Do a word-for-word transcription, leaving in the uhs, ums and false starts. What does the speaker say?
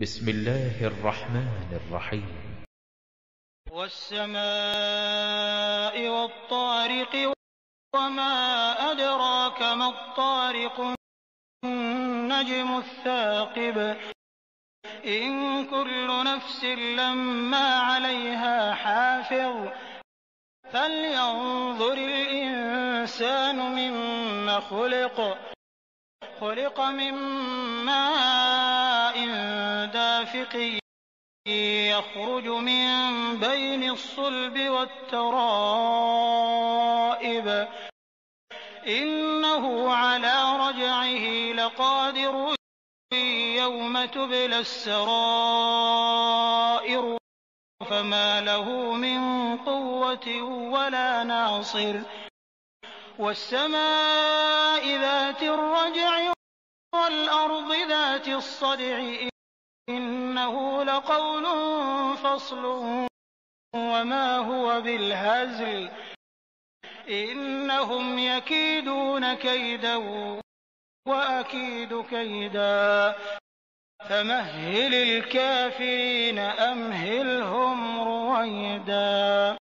بسم الله الرحمن الرحيم والسماء والطارق وما أدراك ما الطارق النجم الثاقب إن كل نفس لما عليها حافظ فلينظر الإنسان مما خلق خلق من ماء دافق يخرج من بين الصلب والترائب إنه على رجعه لقادر يوم تبلى السرائر فما له من قوة ولا ناصر والسماء ذات الرجع والأرض ذات الصدع إنه لقول فصل وما هو بالهزل إنهم يكيدون كيدا وأكيد كيدا فمهل الكافرين أمهلهم رويدا.